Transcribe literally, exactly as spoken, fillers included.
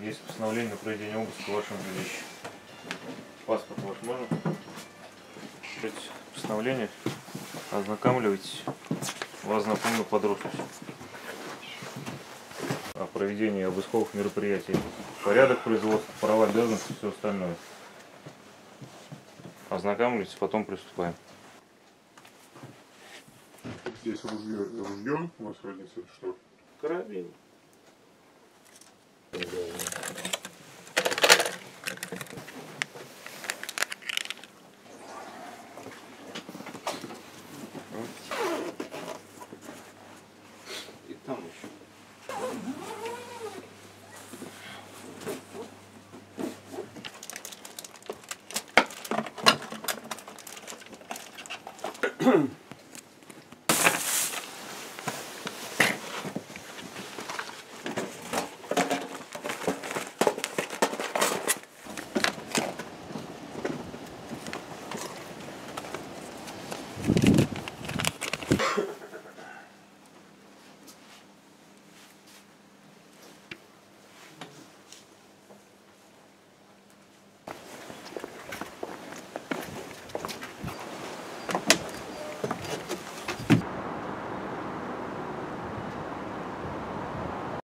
Есть постановление на проведение обыска в вашем жилище. Паспорт ваш можно? Постановление ознакомливайтесь. Вас напомню под роспись. О проведении обысковых мероприятий. Порядок производства, права, обязанности, все остальное. Ознакомлюсь, потом приступаем. Здесь ружье, ружье у вас родится, что? Карабин.